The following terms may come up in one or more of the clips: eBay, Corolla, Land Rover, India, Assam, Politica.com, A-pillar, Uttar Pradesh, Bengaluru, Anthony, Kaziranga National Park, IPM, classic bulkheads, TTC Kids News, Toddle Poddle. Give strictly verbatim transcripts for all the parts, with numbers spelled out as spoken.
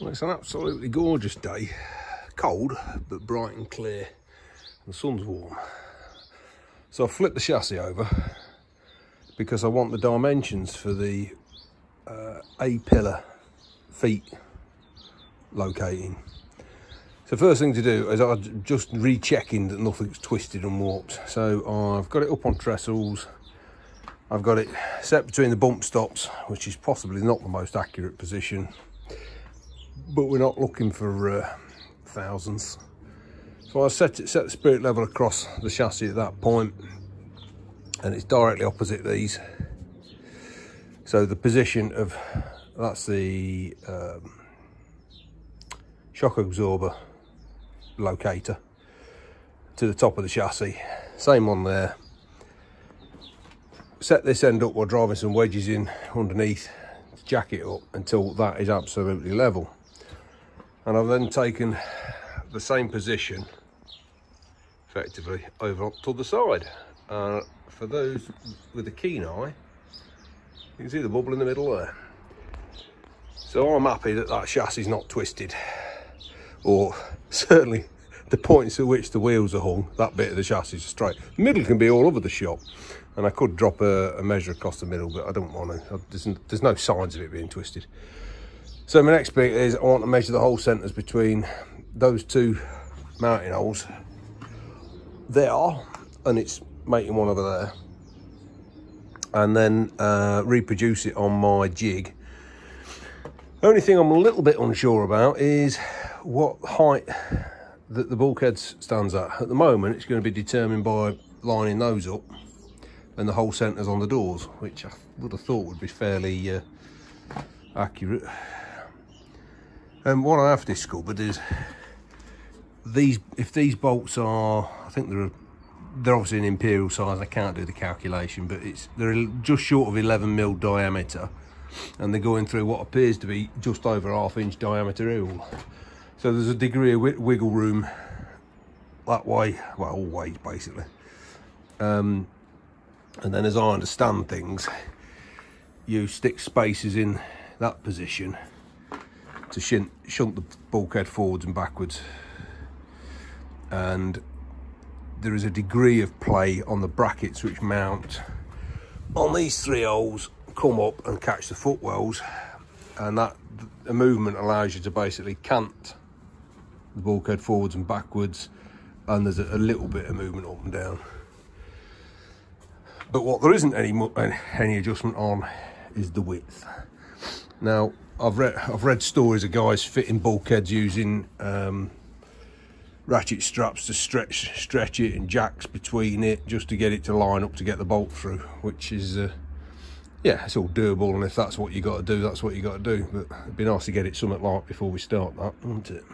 Well, it's an absolutely gorgeous day. Cold, but bright and clear. And the sun's warm. So I've flipped the chassis over because I want the dimensions for the uh, A-pillar feet locating. So first thing to do is I'm just rechecking that nothing's twisted and warped. So I've got it up on trestles. I've got it set between the bump stops, which is possibly not the most accurate position. But we're not looking for uh, thousands. So I set it, set the spirit level across the chassis at that point, and it's directly opposite these. So the position of, that's the um, shock absorber locator to the top of the chassis. Same one there. Set this end up while driving some wedges in underneath, jack it up until that is absolutely level. And I've then taken the same position effectively over up to the side. Uh, for those with a keen eye, you can see the bubble in the middle there. So I'm happy that that chassis is not twisted, or certainly the points at which the wheels are hung, that bit of the chassis is straight. The middle can be all over the shop, and I could drop a, a measure across the middle, but I don't want to. There's, there's no signs of it being twisted. So my next bit is I want to measure the hole centres between those two mounting holes there, and it's making one over there, and then uh, reproduce it on my jig. The only thing I'm a little bit unsure about is what height that the bulkhead stands at. At the moment, it's going to be determined by lining those up and the hole centres on the doors, which I would have thought would be fairly uh, accurate. And what I have discovered is these, if these bolts are, I think they're, they're obviously an imperial size, I can't do the calculation, but it's they're just short of eleven mil diameter, and they're going through what appears to be just over half inch diameter heel. So there's a degree of wiggle room that way, well, all ways basically. Um, and then as I understand things, you stick spacers in that position to shunt, shunt the bulkhead forwards and backwards. And there is a degree of play on the brackets which mount on these three holes, come up and catch the footwells, and that the movement allows you to basically cant the bulkhead forwards and backwards, and there's a, a little bit of movement up and down. But what there isn't any any adjustment on is the width. Now I've read I've read stories of guys fitting bulkheads using um, ratchet straps to stretch stretch it, and jacks between it just to get it to line up to get the bolt through, which is uh, yeah, it's all doable, and if that's what you got to do, that's what you got to do. But it'd be nice to get it something like before we start that, wouldn't it?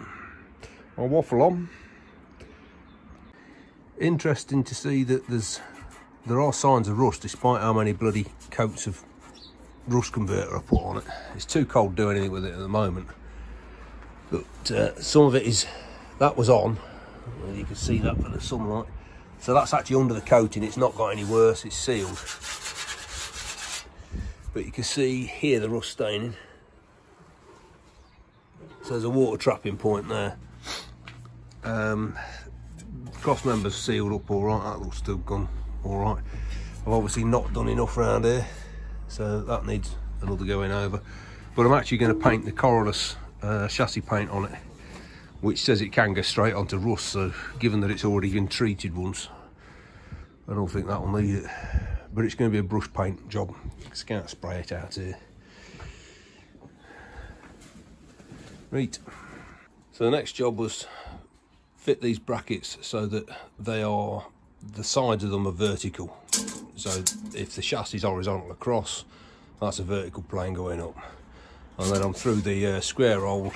I'll waffle on. Interesting to see that there's there are signs of rust, despite how many bloody coats of rust converter I put on it. It's too cold to do anything with it at the moment. But uh, some of it is that was on. Well, you can see that for the sunlight. So that's actually under the coating. It's not got any worse. It's sealed. But you can see here the rust staining. So there's a water trapping point there. Um, cross members sealed up all right. That looks still gone all right. I've obviously not done enough around here, so that needs another going over. But I'm actually going to paint the Corollas uh, chassis paint on it, which says it can go straight onto rust. So given that it's already been treated once, I don't think that will need it. But it's going to be a brush paint job. Just can't spray it out here. Right. So the next job was fit these brackets so that they are, the sides of them are vertical. So if the chassis is horizontal across, that's a vertical plane going up. And then I'm through the uh, square hole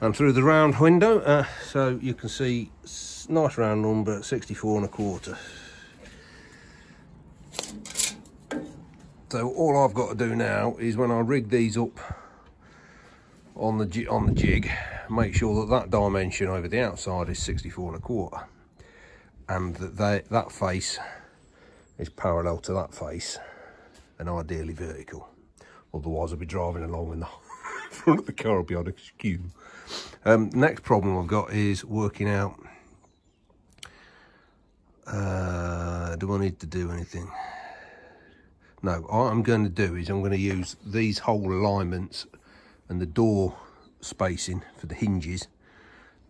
and through the round window. Uh, so you can see nice round number, sixty-four and a quarter. So all I've got to do now is when I rig these up on the on the jig, make sure that that dimension over the outside is sixty-four and a quarter, and that they, that face is parallel to that face, and ideally vertical. Otherwise, I'll be driving along in the front of the car will be on a skew. Um, next problem I've got is working out, uh, do I need to do anything? No, what I'm going to do is I'm going to use these hole alignments and the door spacing for the hinges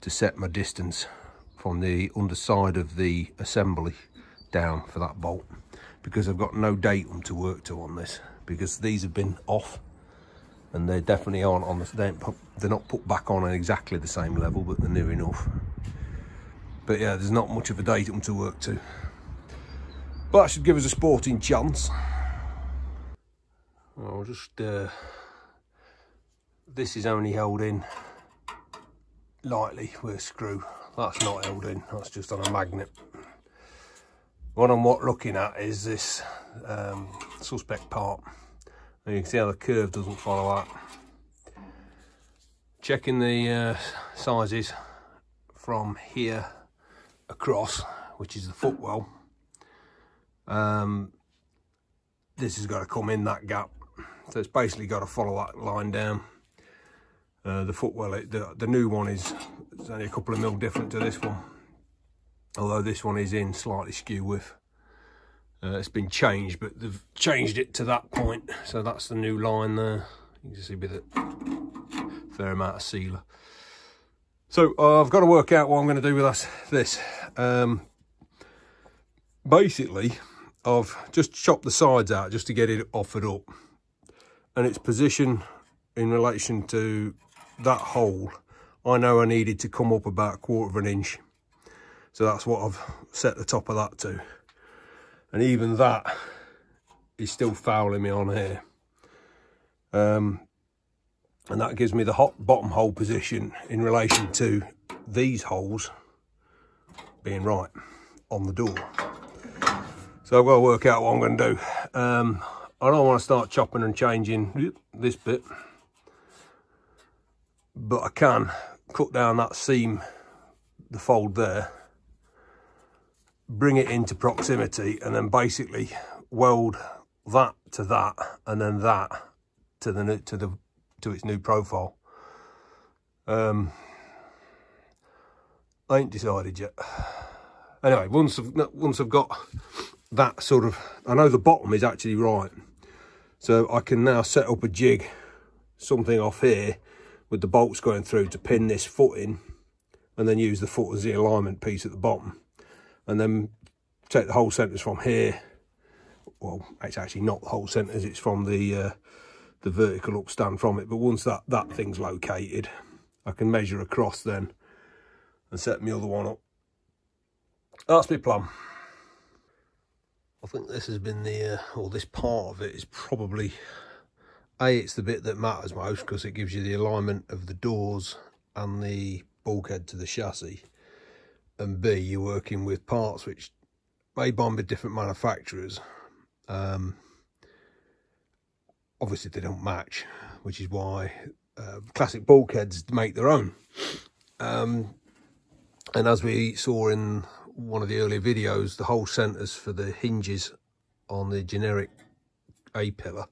to set my distance from the underside of the assembly down for that bolt, because I've got no datum to work to on this, because these have been off and they definitely aren't on the, they ain't put, they're not put back on at exactly the same level, but they're near enough. But yeah, there's not much of a datum to work to, but that should give us a sporting chance. I'll just uh, this is only held in lightly with a screw. That's not held in, that's just on a magnet. What I'm what looking at is this um, suspect part. And you can see how the curve doesn't follow that. Checking the uh, sizes from here across, which is the footwell. Um, this has got to come in that gap. So it's basically got to follow that line down. Uh, the footwell, it, the, the new one is it's only a couple of mil different to this one. Although this one is in slightly skew width. Uh, it's been changed, but they've changed it to that point. So that's the new line there. You can see a bit of a fair amount of sealer. So uh, I've got to work out what I'm going to do with this. Um, basically, I've just chopped the sides out just to get it offered up. And its position in relation to that hole, I know I needed to come up about a quarter of an inch. So that's what I've set the top of that to. And even that is still fouling me on here. Um, and that gives me the hot bottom hole position in relation to these holes being right on the door. So I've got to work out what I'm going to do. Um, I don't want to start chopping and changing this bit, but I can cut down that seam, the fold there, bring it into proximity, and then basically weld that to that, and then that to the to the to its new profile. Um, I ain't decided yet. Anyway, once I've once I've got that sort of, I know the bottom is actually right, so I can now set up a jig, something off here with the bolts going through to pin this foot in, and then use the foot as the alignment piece at the bottom. And then take the whole centres from here. Well, it's actually not the whole centres, it's from the uh, the vertical upstand from it. But once that, that thing's located, I can measure across then and set my other one up. That's my plan. I think this has been the, uh, or this part of it is probably, A, it's the bit that matters most because it gives you the alignment of the doors and the bulkhead to the chassis. And B, you're working with parts which may bomb with different manufacturers. Um, obviously, they don't match, which is why uh, classic bulkheads make their own. Um, and as we saw in one of the earlier videos, the whole centres for the hinges on the generic A-pillar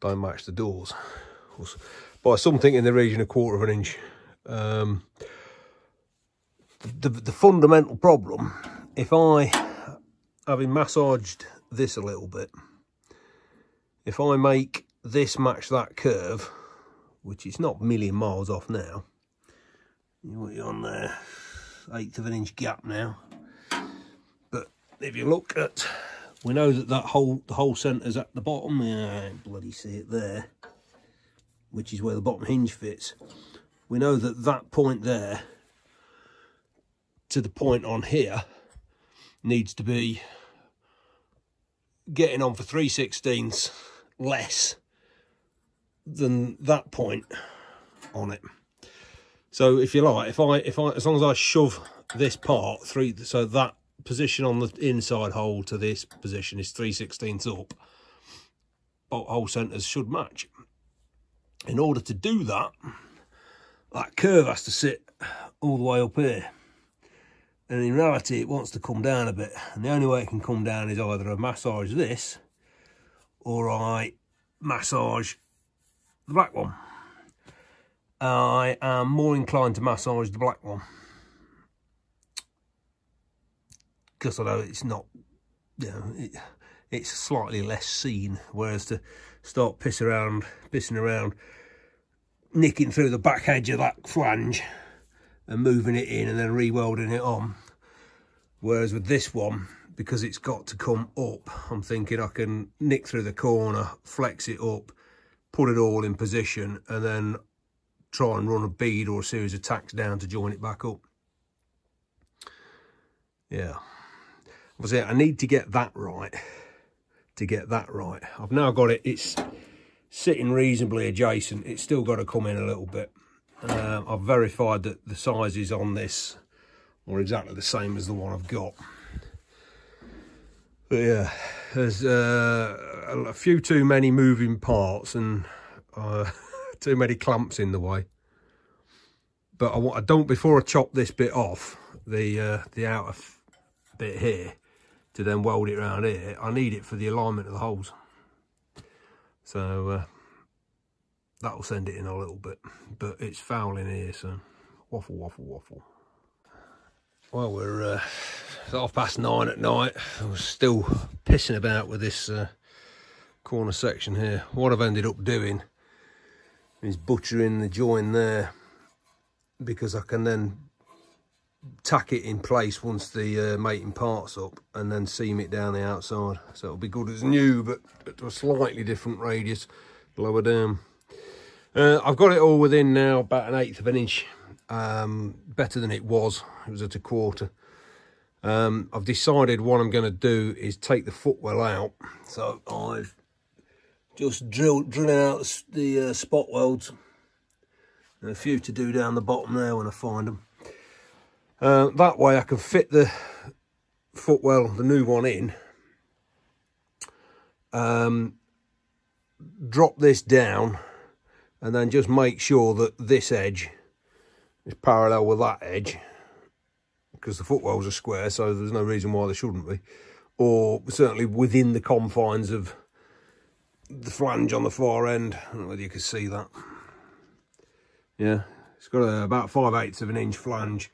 don't match the doors by something in the region of a quarter of an inch. Um, The, the fundamental problem, if I, having massaged this a little bit, if I make this match that curve, which is not a million miles off now, you're on there, eighth of an inch gap now. But if you look at, we know that that whole, the whole centre's at the bottom. Yeah, I don't bloody see it there, which is where the bottom hinge fits. We know that that point there to the point on here needs to be getting on for three sixteenths less than that point on it. So if you like, if I if I as long as I shove this part through, so that position on the inside hole to this position is three sixteenths up, bolt hole centers should match. In order to do that, that curve has to sit all the way up here. And in reality, it wants to come down a bit. And the only way it can come down is either I massage this or I massage the black one. I am more inclined to massage the black one, because I know it's not, you know, it, it's slightly less seen, whereas to start piss around, pissing around, nicking through the back edge of that flange and moving it in and then re-welding it on. Whereas with this one, because it's got to come up, I'm thinking I can nick through the corner, flex it up, put it all in position, and then try and run a bead or a series of tacks down to join it back up. Yeah. Obviously, I need to get that right. To get that right. I've now got it. It's sitting reasonably adjacent. It's still got to come in a little bit. Uh, I've verified that the sizes on this are exactly the same as the one I've got. But yeah, there's uh, a few too many moving parts and uh, too many clamps in the way. But I, want, I don't, before I chop this bit off, the, uh, the outer bit here, to then weld it around here, I need it for the alignment of the holes. So uh, that'll send it in a little bit, but it's foul in here, so waffle, waffle, waffle. Well, we're uh, half past nine at night. I was still pissing about with this uh, corner section here. What I've ended up doing is butchering the join there, because I can then tack it in place once the uh, mating part's up and then seam it down the outside, so it'll be good as new but at a slightly different radius lower down. uh, I've got it all within now about an eighth of an inch, um, better than it was. It was at a quarter. um, I've decided what I'm going to do is take the footwell out, so I've just drilled drilling out the uh, spot welds. There's a few to do down the bottom there when I find them. Uh, that way I can fit the footwell, the new one, in, um, drop this down, and then just make sure that this edge is parallel with that edge, because the footwells are square, so there's no reason why they shouldn't be, or certainly within the confines of the flange on the far end. I don't know whether you can see that. Yeah, it's got a, about five-eighths of an inch flange,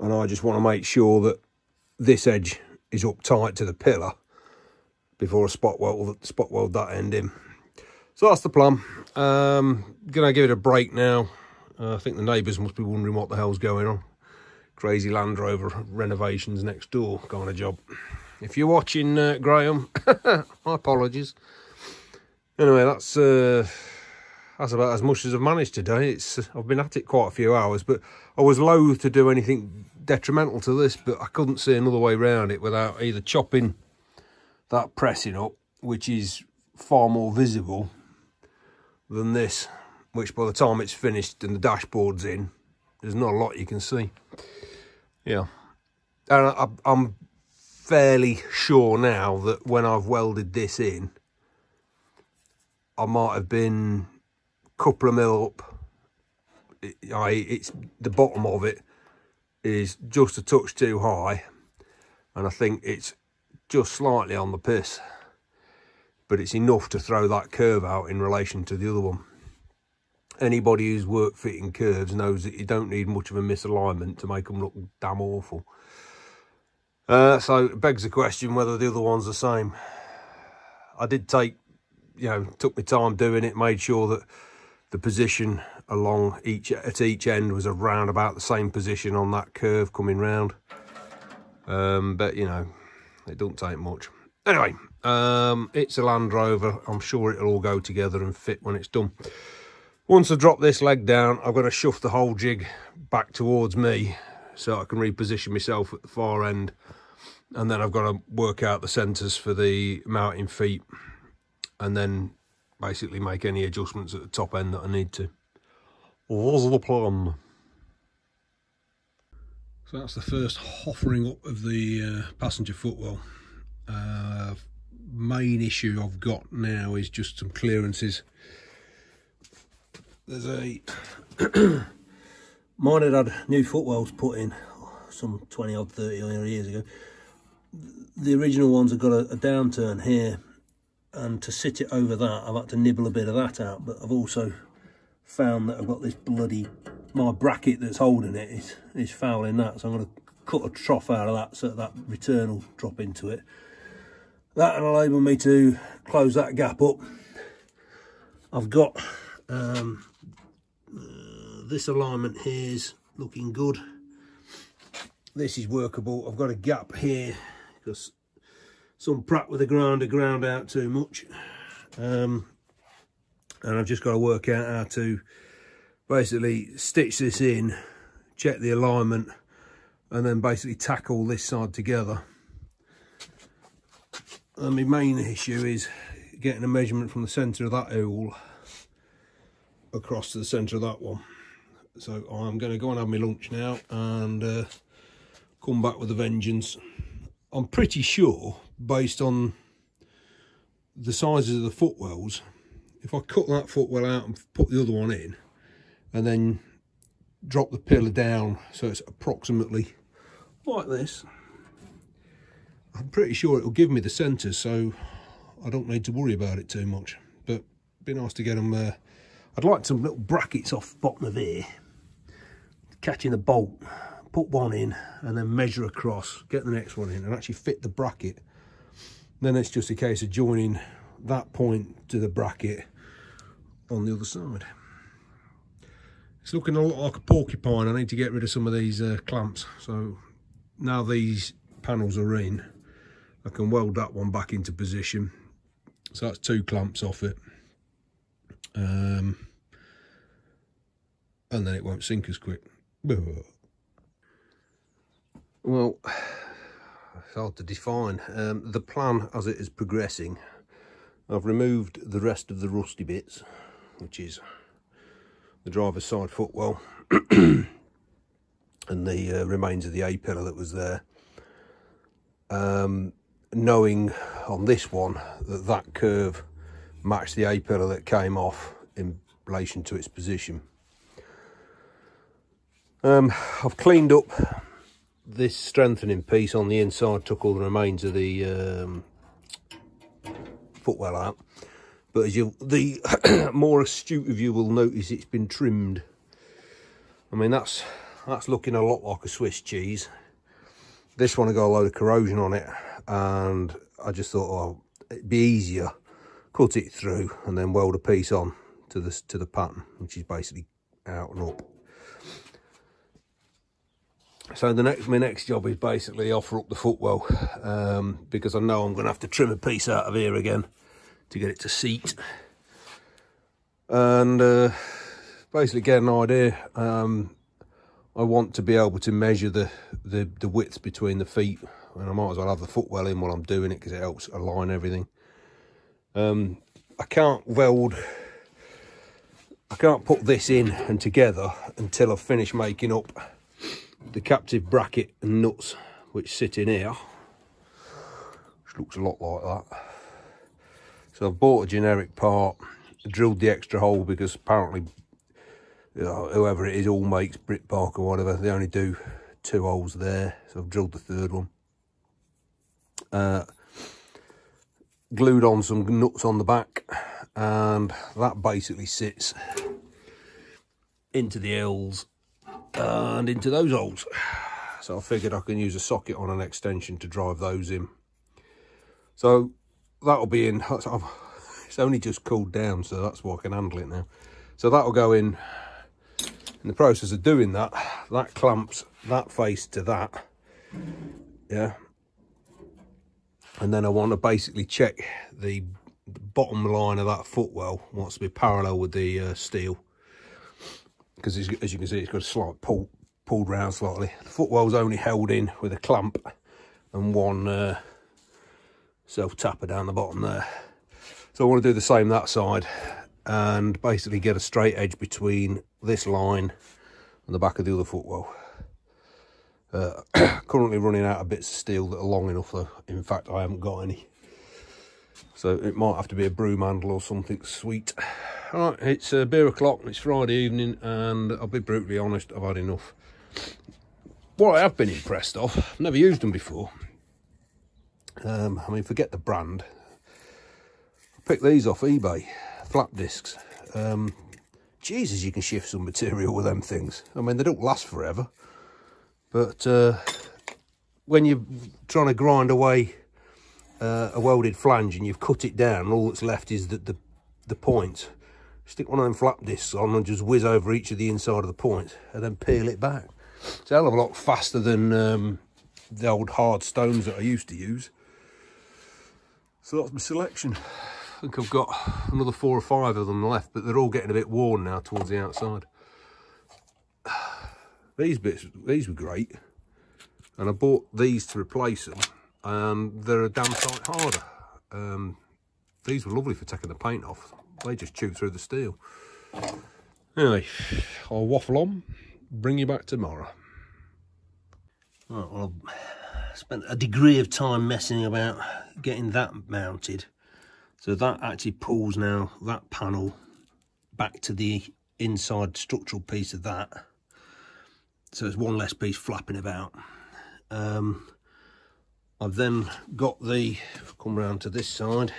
and I just want to make sure that this edge is up tight to the pillar before I spot weld, spot weld that end in. So that's the plan. Um, gonna give it a break now. Uh, I think the neighbours must be wondering what the hell's going on. Crazy Land Rover renovations next door kind of job. If you're watching, uh, Graham, my apologies. Anyway, that's uh, that's about as much as I've managed today. It's I've been at it quite a few hours, but I was loath to do anything detrimental to this, but I couldn't see another way around it without either chopping that pressing up, which is far more visible than this, which by the time it's finished and the dashboard's in, there's not a lot you can see. Yeah, and I, I'm fairly sure now that when I've welded this in, I might have been a couple of mil up. It, I, it's the bottom of it is just a touch too high, and I think it's just slightly on the piss, but it's enough to throw that curve out in relation to the other one. Anybody who's worked fitting curves knows that you don't need much of a misalignment to make them look damn awful. Uh, so it begs the question whether the other one's the same. I did take, you know, took my time doing it, made sure that the position along each at each end was around about the same position on that curve coming round. Um, but you know, it don't take much. Anyway, um, it's a Land Rover. I'm sure it'll all go together and fit when it's done. Once I drop this leg down, I've got to shove the whole jig back towards me so I can reposition myself at the far end, and then I've got to work out the centres for the mounting feet, and then basically make any adjustments at the top end that I need to. There's the plan. So that's the first hoffering up of the uh, passenger footwell. Uh, main issue I've got now is just some clearances. There's a mine had had new footwells put in some twenty odd thirty years ago. The original ones have got a, a downturn here, and to sit it over that, I've had to nibble a bit of that out, but I've also found that I've got this bloody, my bracket that's holding it is, is fouling that, so I'm going to cut a trough out of that so that return will drop into it. That will enable me to close that gap up. I've got um, uh, this alignment here is looking good. This is workable. I've got a gap here because some prat with a grinder ground out too much. Um, and I've just got to work out how to basically stitch this in, check the alignment, and then basically tack all this side together. And my main issue is getting a measurement from the centre of that hole across to the centre of that one. So I'm going to go and have my lunch now and uh, come back with a vengeance. I'm pretty sure, based on the sizes of the footwells, if I cut that footwell out and put the other one in and then drop the pillar down so it's approximately like this, I'm pretty sure it'll give me the centre, so I don't need to worry about it too much. But it'd be nice to get them there. Uh, I'd like some little brackets off the bottom of here, catching the bolt, put one in and then measure across, get the next one in and actually fit the bracket. Then it's just a case of joining that point to the bracket on the other side. It's looking a lot like a porcupine. I need to get rid of some of these uh, clamps. So now these panels are in, I can weld that one back into position. So that's two clamps off it. Um, and then it won't sink as quick. Well, it's hard to define. Um, the plan as it is progressing, I've removed the rest of the rusty bits, which is the driver's side footwell and the uh, remains of the A-pillar that was there. Um, knowing on this one that that curve matched the A-pillar that came off in relation to its position. Um, I've cleaned up this strengthening piece on the inside, took all the remains of the um, footwell out, but as you, the more astute of you will notice, it's been trimmed. I mean, that's that's looking a lot like a Swiss cheese. This one I got a load of corrosion on it, and I just thought, oh, it'd be easier, cut it through and then weld a piece on to this to the pattern, which is basically out and up. So the next, my next job is basically offer up the footwell, um, because I know I'm going to have to trim a piece out of here again to get it to seat. And uh, basically get an idea. Um, I want to be able to measure the, the, the width between the feet, and I might as well have the footwell in while I'm doing it because it helps align everything. Um, I can't weld, I can't put this in and together until I've finished making up the captive bracket and nuts which sit in here, which looks a lot like that. So I've bought a generic part, drilled the extra hole because apparently, you know, whoever it is all makes Brit Park or whatever, they only do two holes there, so I've drilled the third one. Uh, glued on some nuts on the back, and that basically sits into the L's and into those holes. So I figured I can use a socket on an extension to drive those in. So that'll be in, it's only just cooled down, so that's why I can handle it now. So that'll go in. In the process of doing that, that clamps that face to that, yeah. And then I want to basically check the bottom line of that footwell wants to be parallel with the uh, steel, because as you can see, it's got a slight pull, pulled round slightly. The footwell's only held in with a clamp and one uh, self-tapper down the bottom there. So I want to do the same that side and basically get a straight edge between this line and the back of the other footwell. Uh, currently running out of bits of steel that are long enough though. In fact, I haven't got any. So it might have to be a broom handle or something sweet. All right, it's uh, beer o'clock, it's Friday evening, and I'll be brutally honest, I've had enough. What I have been impressed of, I've never used them before. Um, I mean, forget the brand. I picked these off eBay, flap discs. Um, Jesus, you can shift some material with them things. I mean, they don't last forever, but uh, when you're trying to grind away uh, a welded flange and you've cut it down, all that's left is the, the, the point. Stick one of them flap discs on and just whiz over each of the inside of the point and then peel it back. It's a hell of a lot faster than um, the old hard stones that I used to use. So that's my selection. I think I've got another four or five of them left, but they're all getting a bit worn now towards the outside. These bits, these were great, and I bought these to replace them, and they're a damn sight harder. Um, these were lovely for taking the paint off. They just chew through the steel. Anyway, I'll waffle on, bring you back tomorrow. Right, well, I've spent a degree of time messing about getting that mounted. So that actually pulls now that panel back to the inside structural piece of that. So it's one less piece flapping about. Um, I've then got the, if I come round to this side,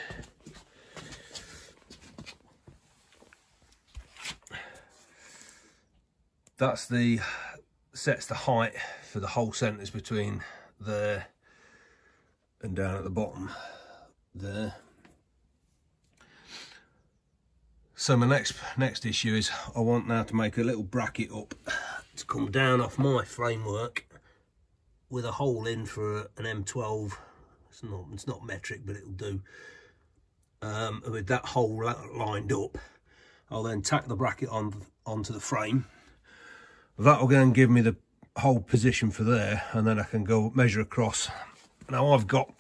that's the, sets the height for the whole sentence between there and down at the bottom there. So my next next issue is I want now to make a little bracket up to come down off my framework with a hole in for an M twelve. It's not it's not metric, but it'll do. Um, and with that hole lined up, I'll then tack the bracket on onto the frame. That'll then give me the whole position for there, and then I can go measure across. Now I've got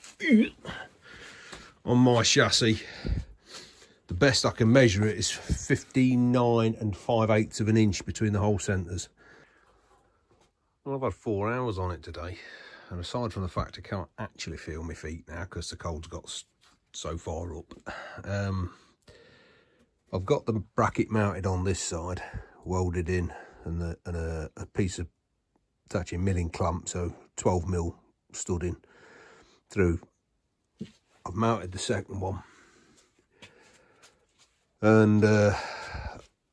on my chassis, the best I can measure it is fifteen nine and five eighths of an inch between the whole centres. Well, I've had four hours on it today, and aside from the fact I can't actually feel my feet now because the cold's got so far up, um, I've got the bracket mounted on this side, welded in, and, the, and a, a piece of, it's actually a milling clamp, so twelve mil stud in through. I've mounted the second one. And uh,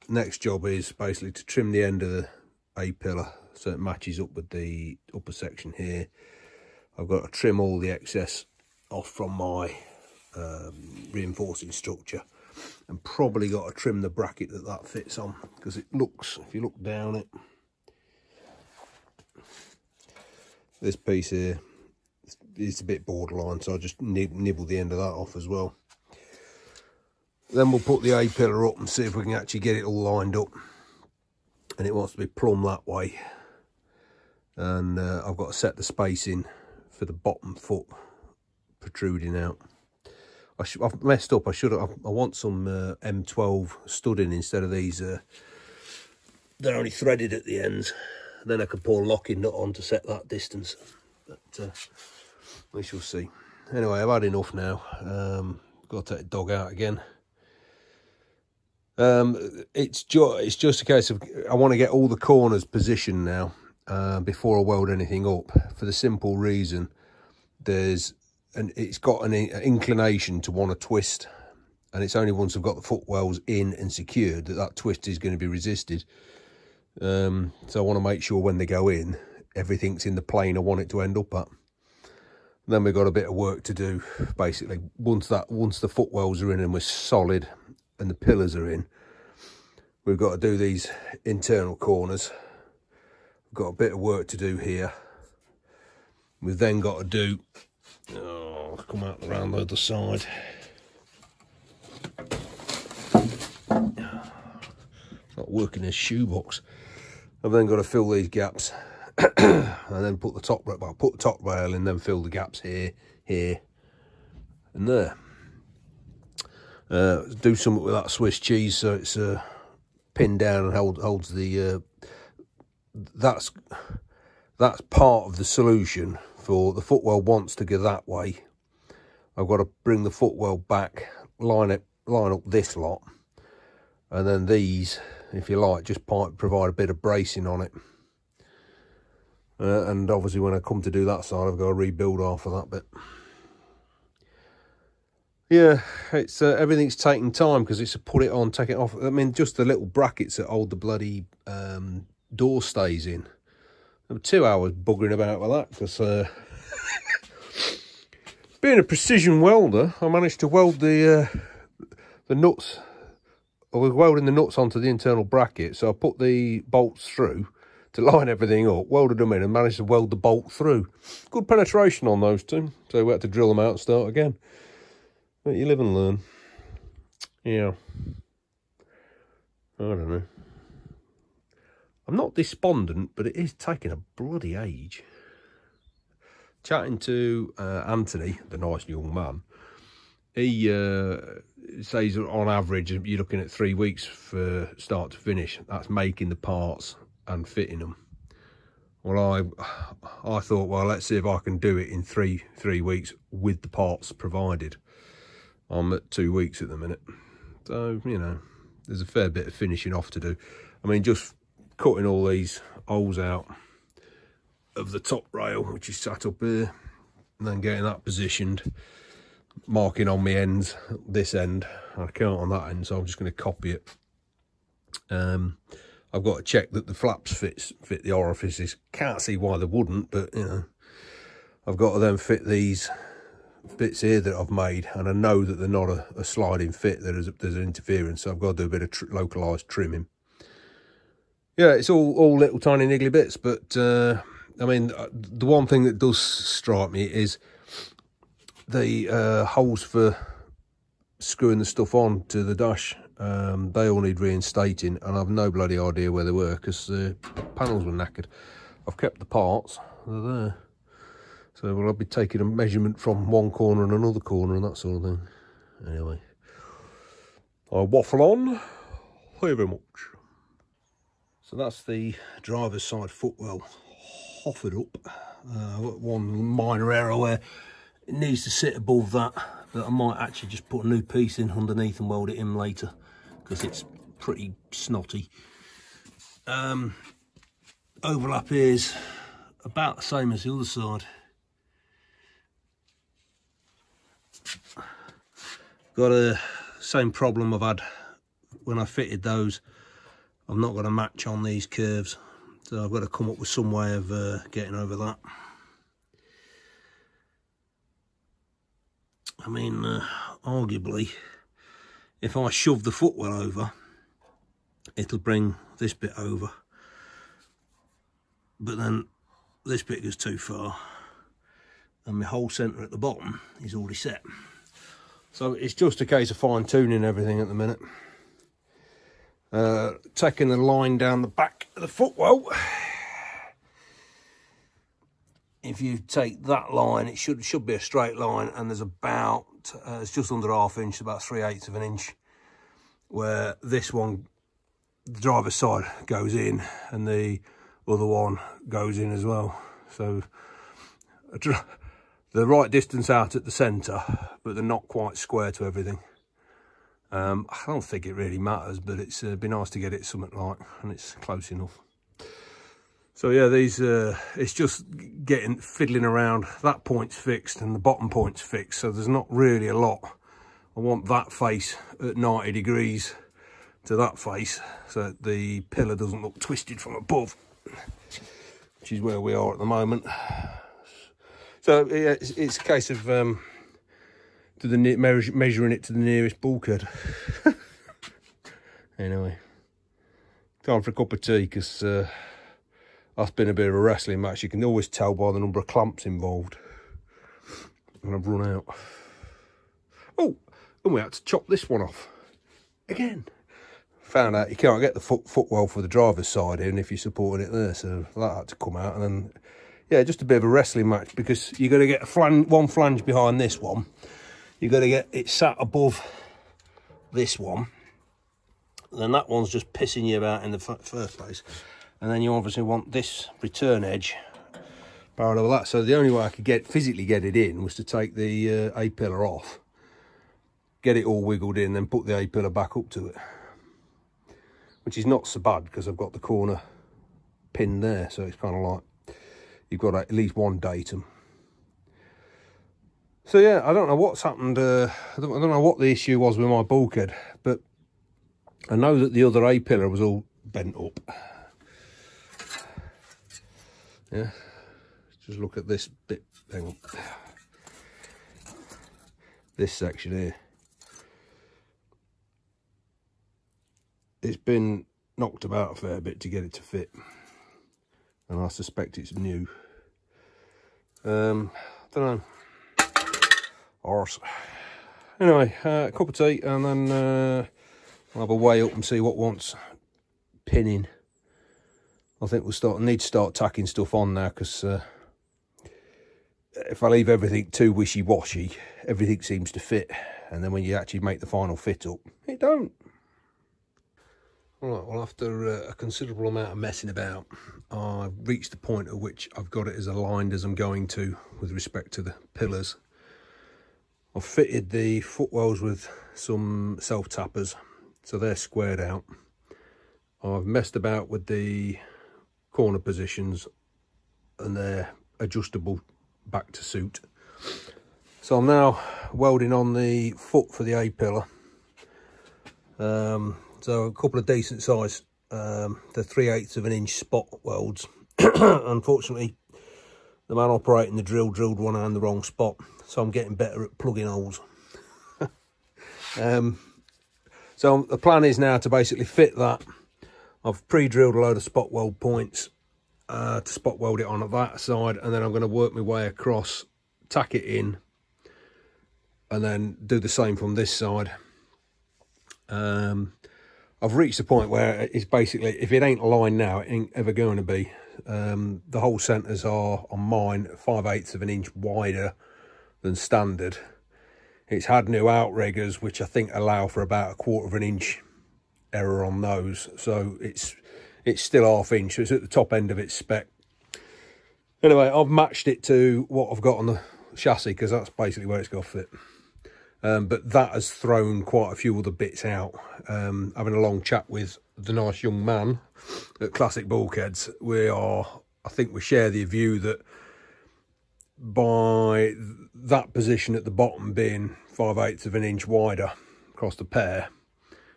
next job is basically to trim the end of the A-pillar so it matches up with the upper section here. I've got to trim all the excess off from my um, reinforcing structure, and probably got to trim the bracket that that fits on, because it looks, if you look down it, this piece here, it's a bit borderline, so I just nib nibble the end of that off as well. Then we'll put the A-pillar up and see if we can actually get it all lined up. And it wants to be plumb that way. And uh, I've got to set the spacing for the bottom foot protruding out. I sh I've messed up. I should. I, I want some uh, M twelve studding instead of these. Uh, they're only threaded at the ends. And then I can pour a locking nut on to set that distance. But uh, we shall see. Anyway, I've had enough now. Um, got to take the dog out again. Um, it's, ju it's just a case of I want to get all the corners positioned now uh, before I weld anything up, for the simple reason there's and it's got an, in an inclination to want to twist, and it's only once I've got the foot welds in and secured that that twist is going to be resisted. Um, so I want to make sure when they go in, everything's in the plane I want it to end up at. And then we've got a bit of work to do, basically, once that once the foot welds are in and we're solid, and the pillars are in, we've got to do these internal corners. We've got a bit of work to do here. We've then got to do, oh, come out around the other side. It's not working as shoebox. I've then got to fill these gaps and then put the top rail, well, put the top rail in, then fill the gaps here, here, and there. Uh, do something with that Swiss cheese so it's uh, pinned down and hold, holds the uh, that's that's part of the solution. For the footwell wants to go that way, I've got to bring the footwell back, line it line up this lot, and then these, if you like, just pipe, provide a bit of bracing on it. Uh, and obviously when I come to do that side, I've got to rebuild half of that bit. Yeah, it's uh, everything's taking time because it's to put it on, take it off. I mean, just the little brackets that hold the bloody um, door stays in. Two hours buggering about with that because uh, being a precision welder, I managed to weld the uh, the nuts. I was welding the nuts onto the internal bracket, so I put the bolts through to line everything up, welded them in, and managed to weld the bolt through. Good penetration on those two, so we had to drill them out and start again. But you live and learn. Yeah. I don't know. I'm not despondent, but it is taking a bloody age. Chatting to uh, Anthony, the nice young man, he uh, says on average you're looking at three weeks for start to finish. That's making the parts and fitting them. Well, I I thought, well, let's see if I can do it in three three weeks with the parts provided. I'm at two weeks at the minute. So, you know, there's a fair bit of finishing off to do. I mean, just cutting all these holes out of the top rail, which is sat up here, and then getting that positioned, marking on my ends, this end. I can't on that end, so I'm just going to copy it. Um, I've got to check that the flaps fits, fit the orifices. Can't see why they wouldn't, but, you know, I've got to then fit these bits here that I've made, and I know that they're not a, a sliding fit, there is a, there's an interference, so I've got to do a bit of tr localised trimming. Yeah, it's all, all little tiny niggly bits, but uh, I mean, the one thing that does strike me is the uh, holes for screwing the stuff on to the dash, um, they all need reinstating, and I've no bloody idea where they were, because the panels were knackered. I've kept the parts, they're there. So, well, I'll be taking a measurement from one corner and another corner and that sort of thing. Anyway, I waffle on. Thank you very much. So that's the driver's side footwell offered up. Uh, I've got one minor error where it needs to sit above that, but I might actually just put a new piece in underneath and weld it in later, because it's pretty snotty. Um, overlap is about the same as the other side. Got a same problem I've had when I fitted those. I've not got a match on these curves, so I've got to come up with some way of uh, getting over that. I mean, uh, arguably, if I shove the footwell over, it'll bring this bit over, but then this bit goes too far, and my whole centre at the bottom is already set. So it's just a case of fine-tuning everything at the minute. Uh, taking the line down the back of the footwell. If you take that line, it should should be a straight line, and there's about, uh, it's just under half inch, about three-eighths of an inch, where this one, the driver's side, goes in, and the other one goes in as well. So a dri the right distance out at the centre, but they're not quite square to everything. Um, I don't think it really matters, but it's uh, been nice to get it something like, and it's close enough. So yeah, these uh, it's just getting fiddling around. That point's fixed and the bottom point's fixed, so there's not really a lot. I want that face at ninety degrees to that face, so that the pillar doesn't look twisted from above, which is where we are at the moment. So yeah, it's, it's a case of um, to the ne measuring it to the nearest bulkhead. Anyway, time for a cup of tea, because uh, that's been a bit of a wrestling match. You can always tell by the number of clamps involved, and I've run out. Oh, and we had to chop this one off again. Found out you can't get the foot footwell for the driver's side in if you're supporting it there, so that had to come out, and then. Yeah, just a bit of a wrestling match, because you've got to get a flange, one flange behind this one. You've got to get it sat above this one. And then that one's just pissing you about in the first place. And then you obviously want this return edge parallel with that. So the only way I could get physically get it in was to take the uh, A-pillar off, get it all wiggled in, then put the A-pillar back up to it. Which is not so bad, because I've got the corner pin there, so it's kind of like you've got at least one datum. So yeah, I don't know what's happened. Uh, I, don't, I don't know what the issue was with my bulkhead, but I know that the other A-pillar was all bent up. Yeah, just look at this bit thing. This section here, it's been knocked about a fair bit to get it to fit, and I suspect it's new. Um, I don't know. Arse. Anyway, uh, a cup of tea, and then uh, I'll have a weigh up and see what wants pinning. I think we'll start. I need to start tacking stuff on now, because uh, if I leave everything too wishy-washy, everything seems to fit, and then when you actually make the final fit up, it don't. All right, well, after uh, a considerable amount of messing about, I've reached the point at which I've got it as aligned as I'm going to with respect to the pillars. I've fitted the footwells with some self-tappers, so they're squared out. I've messed about with the corner positions, and they're adjustable back to suit. So I'm now welding on the foot for the A-pillar. Um, so a couple of decent size, um, the three eighths of an inch spot welds. Unfortunately, the man operating the drill drilled one hand the wrong spot, so I'm getting better at plugging holes. um, so the plan is now to basically fit that. I've pre-drilled a load of spot weld points uh, to spot weld it on at that side, and then I'm going to work my way across, tack it in, and then do the same from this side. Um, I've reached the point where it's basically, if it ain't aligned now, it ain't ever going to be. Um, the hole centres are, on mine, five eighths of an inch wider than standard. It's had new outriggers, which I think allow for about a quarter of an inch error on those, so it's it's still half inch, so it's at the top end of its spec. Anyway, I've matched it to what I've got on the chassis, because that's basically where it's got to fit. Um, but that has thrown quite a few other bits out. Um, having a long chat with the nice young man at Classic Bulkheads, we are, I think we share the view that by that position at the bottom being five eighths of an inch wider across the pair,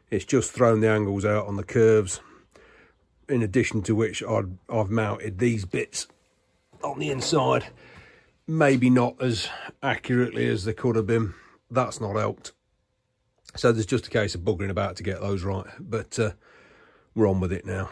it's just thrown the angles out on the curves, in addition to which I'd, I've mounted these bits on the inside, maybe not as accurately as they could have been. That's not helped. So there's just a case of buggering about to get those right, but uh, we're on with it now.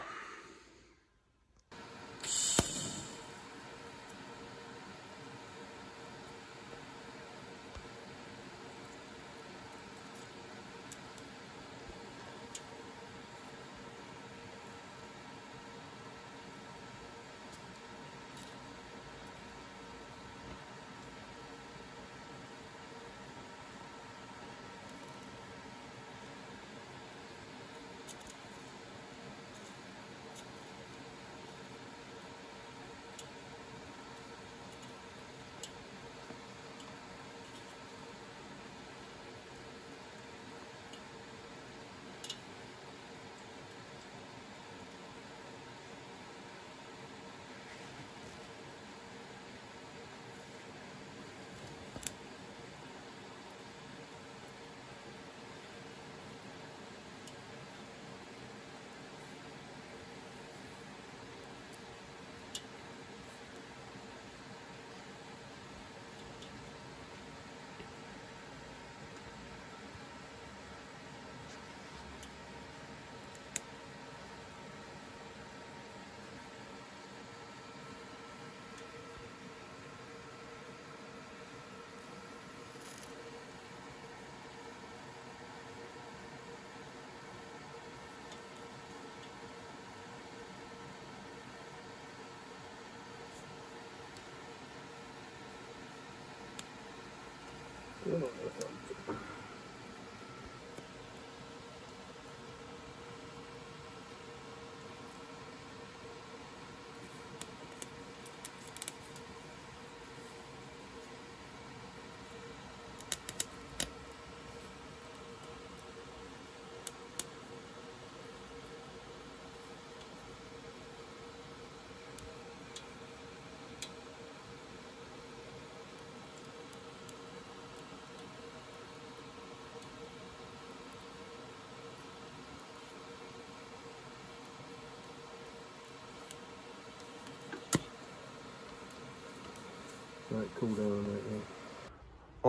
like cool down like that.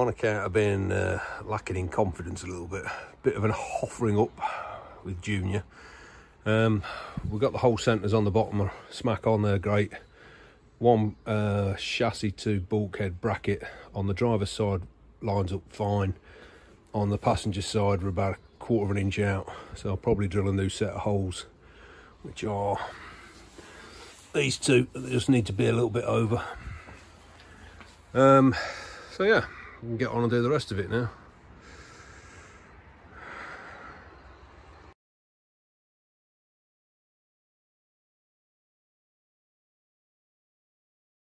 On account of being uh, lacking in confidence a little bit, bit of an offering up with Junior. Um, we've got the whole centres on the bottom, smack on there, great. One uh, chassis to bulkhead bracket on the driver's side lines up fine. On the passenger side, we're about a quarter of an inch out. So I'll probably drill a new set of holes, which are these two. They just need to be a little bit over. Um, so yeah, we can get on and do the rest of it now.